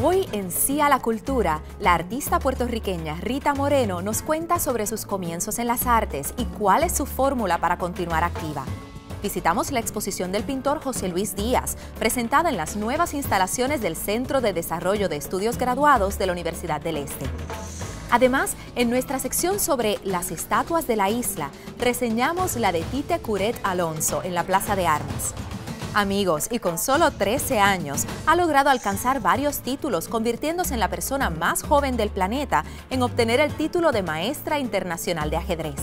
Hoy en Sí a la Cultura, la artista puertorriqueña Rita Moreno nos cuenta sobre sus comienzos en las artes y cuál es su fórmula para continuar activa. Visitamos la exposición del pintor José Luis Díaz, presentada en las nuevas instalaciones del Centro de Desarrollo de Estudios Graduados de la Universidad del Este. Además, en nuestra sección sobre las estatuas de la isla, reseñamos la de Tite Curet Alonso en la Plaza de Armas. Amigos, y con solo 13 años, ha logrado alcanzar varios títulos, convirtiéndose en la persona más joven del planeta en obtener el título de Maestra Internacional de Ajedrez.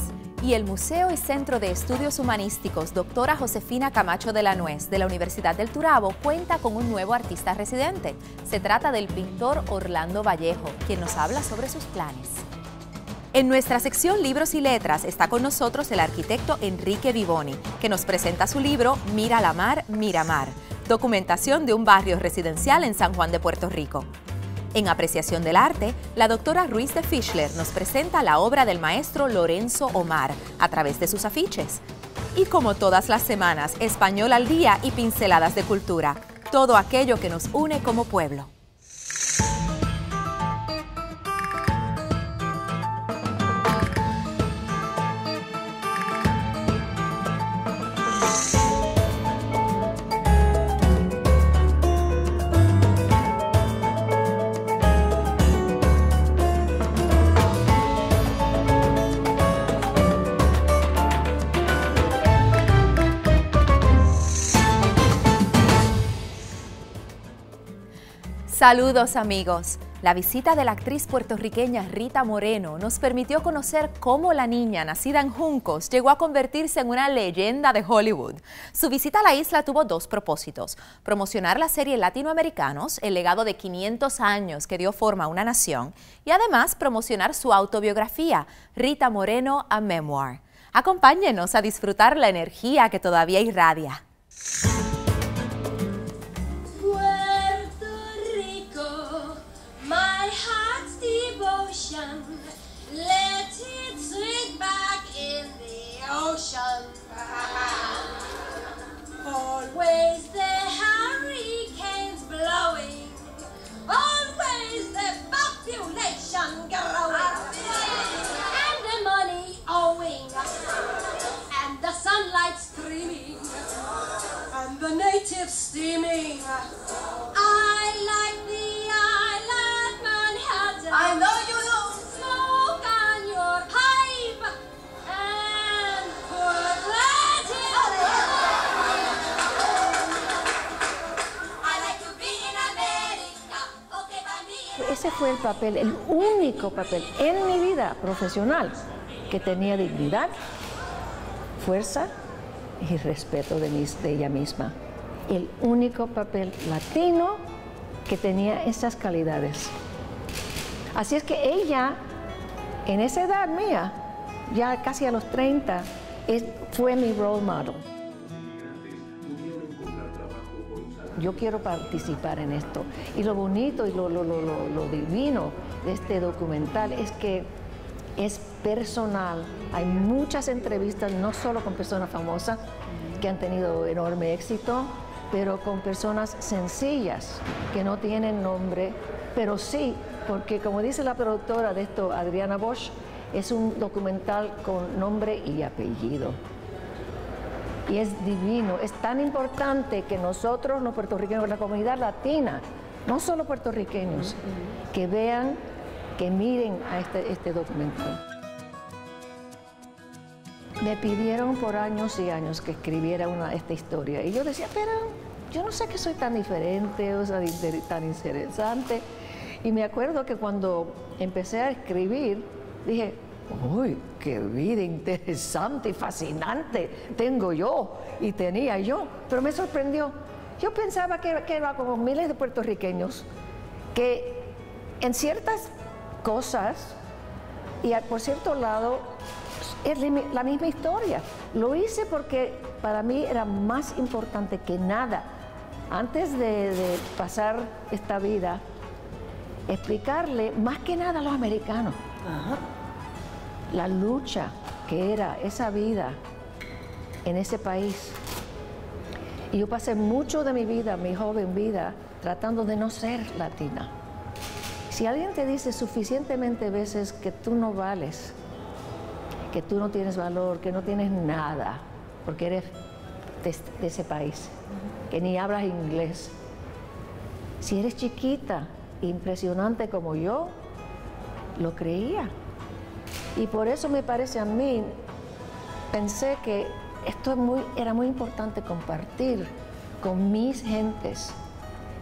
Y el Museo y Centro de Estudios Humanísticos Doctora Josefina Camacho de la Nuez de la Universidad del Turabo cuenta con un nuevo artista residente. Se trata del pintor Orlando Vallejo, quien nos habla sobre sus planes. En nuestra sección Libros y Letras está con nosotros el arquitecto Enrique Vivoni, que nos presenta su libro Mira la Mar, Mira Mar, documentación de un barrio residencial en San Juan de Puerto Rico. En Apreciación del Arte, la doctora Ruiz de Fischler nos presenta la obra del maestro Lorenzo Omar a través de sus afiches. Y como todas las semanas, Español al Día y Pinceladas de Cultura, todo aquello que nos une como pueblo. Saludos amigos, la visita de la actriz puertorriqueña Rita Moreno nos permitió conocer cómo la niña nacida en Juncos llegó a convertirse en una leyenda de Hollywood. Su visita a la isla tuvo dos propósitos, promocionar la serie Latinoamericanos, el legado de 500 años que dio forma a una nación, y además promocionar su autobiografía, Rita Moreno: A Memoir. Acompáñenos a disfrutar la energía que todavía irradia. Let it sink back in the ocean. Always the hurricanes blowing, always the population growing, and the money owing, and the sunlight streaming, and the natives steaming. I like the island Manhattan. I know you know. Ese fue el papel, el único papel en mi vida profesional que tenía dignidad, fuerza y respeto de ella misma. El único papel latino que tenía esas calidades. Así es que ella, en esa edad mía, ya casi a los 30, fue mi role model. Yo quiero participar en esto. Y lo bonito y lo divino de este documental es que es personal. Hay muchas entrevistas, no solo con personas famosas que han tenido enorme éxito, pero con personas sencillas que no tienen nombre, pero sí, porque como dice la productora de esto, Adriana Bosch, es un documental con nombre y apellido. Y es divino, es tan importante que nosotros, los puertorriqueños, la comunidad latina, no solo puertorriqueños, que vean, que miren a este documental. Me pidieron por años y años que escribiera esta historia. Y yo decía, pero yo no sé que soy tan diferente, o sea, tan interesante. Y me acuerdo que cuando empecé a escribir, dije, ¡uy, qué vida interesante y fascinante tengo yo y tenía yo! Pero me sorprendió. Yo pensaba que era como miles de puertorriqueños que en ciertas cosas y por cierto lado es la misma historia. Lo hice porque para mí era más importante que nada. Antes de pasar esta vida, explicarle más que nada a los americanos. Ajá. La lucha que era esa vida en ese país. Y yo pasé mucho de mi vida, mi joven vida, tratando de no ser latina. Si alguien te dice suficientemente veces que tú no vales, que tú no tienes valor, que no tienes nada, porque eres de ese país, que ni hablas inglés, si eres chiquita, impresionante como yo, lo creía. Y por eso me parece a mí, pensé que esto era muy importante compartir con mis gentes,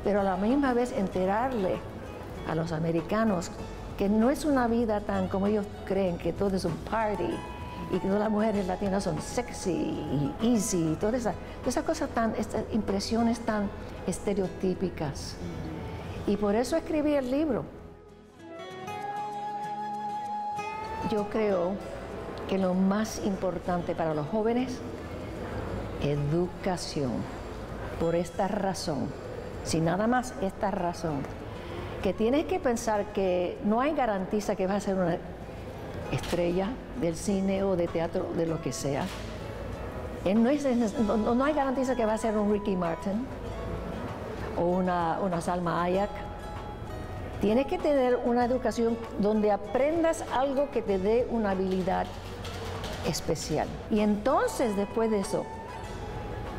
pero a la misma vez enterarle a los americanos que no es una vida tan como ellos creen, que todo es un party y que todas las mujeres latinas son sexy y easy, todas esas cosas tan, estas impresiones tan estereotípicas. Y por eso escribí el libro. Yo creo que lo más importante para los jóvenes, educación. Por esta razón, sin nada más, esta razón, que tienes que pensar que no hay garantiza que vas a ser una estrella del cine o de teatro, de lo que sea. No hay garantiza que vas a ser un Ricky Martin o una Salma Hayek. Tienes que tener una educación donde aprendas algo que te dé una habilidad especial. Y entonces, después de eso,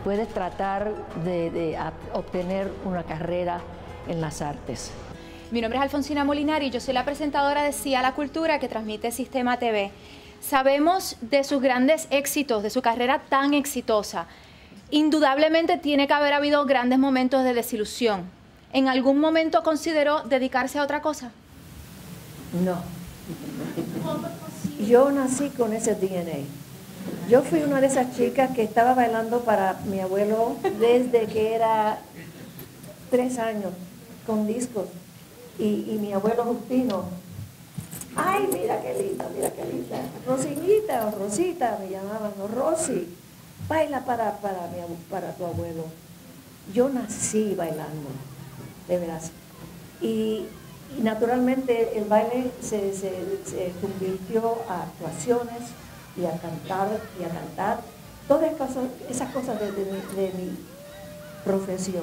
puedes tratar de obtener una carrera en las artes. Mi nombre es Alfonsina Molinari, yo soy la presentadora de Sí a la Cultura, que transmite Sistema TV. Sabemos de sus grandes éxitos, de su carrera tan exitosa. Indudablemente tiene que haber habido grandes momentos de desilusión. ¿En algún momento consideró dedicarse a otra cosa? No. Yo nací con ese DNA. Yo fui una de esas chicas que estaba bailando para mi abuelo desde que era 3 años, con discos. Y mi abuelo Justino, ¡ay, mira qué linda, mira qué linda! Rosinita o Rosita me llamaban, o Rosy, baila para tu abuelo. Yo nací bailando. De veras. Y naturalmente el baile se convirtió a actuaciones y a cantar todas esas cosas de mi profesión.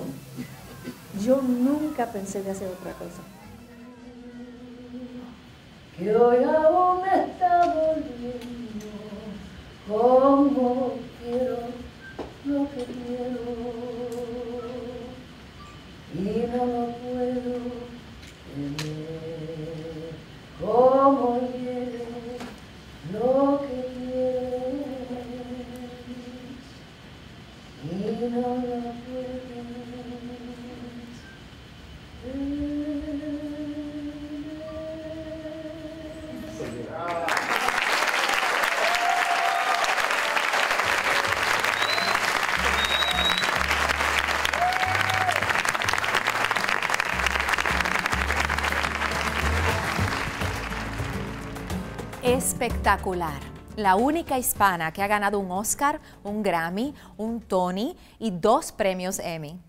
Yo nunca pensé de hacer otra cosa. Que hoy aún me está volviendo como quiero lo que quiero. Y no lo puedo tener como quieres lo que quieres. Y no lo puedes tener. Espectacular, la única hispana que ha ganado un Oscar, un Grammy, un Tony y 2 premios Emmy.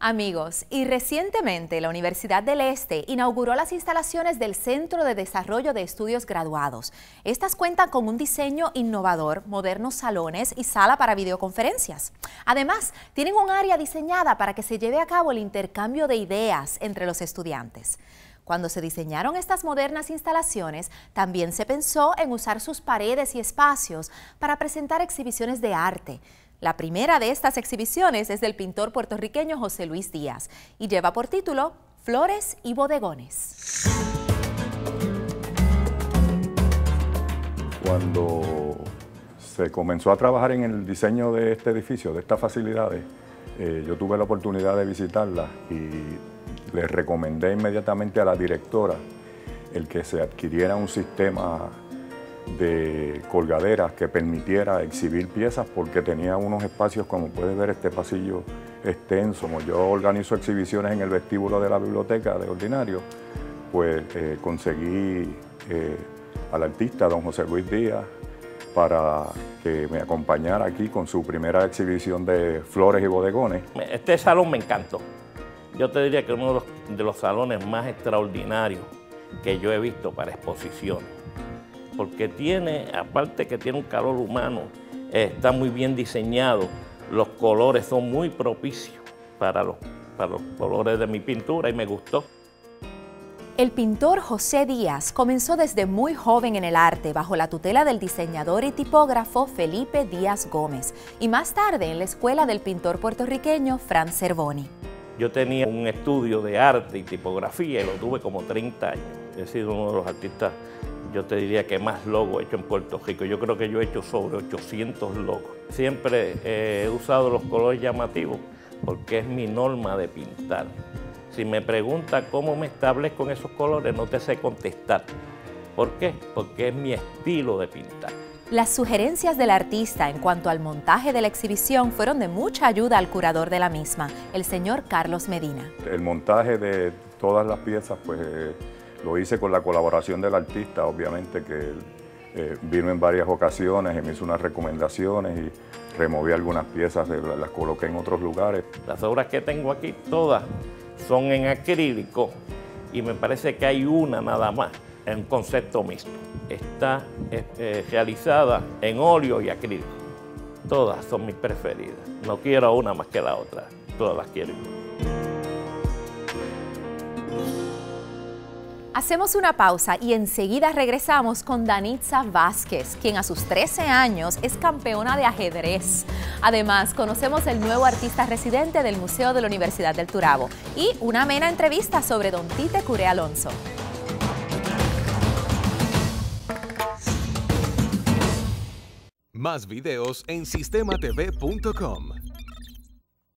Amigos, y recientemente la Universidad del Este inauguró las instalaciones del Centro de Desarrollo de Estudios Graduados. Estas cuentan con un diseño innovador, modernos salones y sala para videoconferencias. Además, tienen un área diseñada para que se lleve a cabo el intercambio de ideas entre los estudiantes. Cuando se diseñaron estas modernas instalaciones, también se pensó en usar sus paredes y espacios para presentar exhibiciones de arte. La primera de estas exhibiciones es del pintor puertorriqueño José Luis Díaz y lleva por título Flores y Bodegones. Cuando se comenzó a trabajar en el diseño de este edificio, de estas facilidades, yo tuve la oportunidad de visitarlas y les recomendé inmediatamente a la directora el que se adquiriera un sistema de colgaderas que permitiera exhibir piezas, porque tenía unos espacios, como puedes ver, este pasillo extenso. Como yo organizo exhibiciones en el vestíbulo de la biblioteca de ordinario, pues conseguí al artista don José Luis Díaz para que me acompañara aquí con su primera exhibición de Flores y Bodegones. Este salón me encantó. Yo te diría que uno de los salones más extraordinarios que yo he visto para exposiciones, porque tiene, aparte que tiene un calor humano, está muy bien diseñado, los colores son muy propicios para los colores de mi pintura y me gustó. El pintor José Díaz comenzó desde muy joven en el arte bajo la tutela del diseñador y tipógrafo Felipe Díaz Gómez y más tarde en la escuela del pintor puertorriqueño Franz Cervoni. Yo tenía un estudio de arte y tipografía y lo tuve como 30 años. He sido uno de los artistas, yo te diría, que más logos he hecho en Puerto Rico. Yo creo que yo he hecho sobre 800 logos. Siempre he usado los colores llamativos porque es mi norma de pintar. Si me pregunta cómo me establezco en esos colores, no te sé contestar. ¿Por qué? Porque es mi estilo de pintar. Las sugerencias del artista en cuanto al montaje de la exhibición fueron de mucha ayuda al curador de la misma, el señor Carlos Medina. El montaje de todas las piezas, pues lo hice con la colaboración del artista, obviamente, que vino en varias ocasiones y me hizo unas recomendaciones y removí algunas piezas, las coloqué en otros lugares. Las obras que tengo aquí, todas son en acrílico y me parece que hay una nada más en concepto mixto. Está realizada en óleo y acrílico. Todas son mis preferidas. No quiero una más que la otra. Todas las quiero. Hacemos una pausa y enseguida regresamos con Danitza Vázquez, quien a sus 13 años es campeona de ajedrez. Además, conocemos el nuevo artista residente del Museo de la Universidad del Turabo y una amena entrevista sobre don Tite Curet Alonso. Más videos en sistematv.com.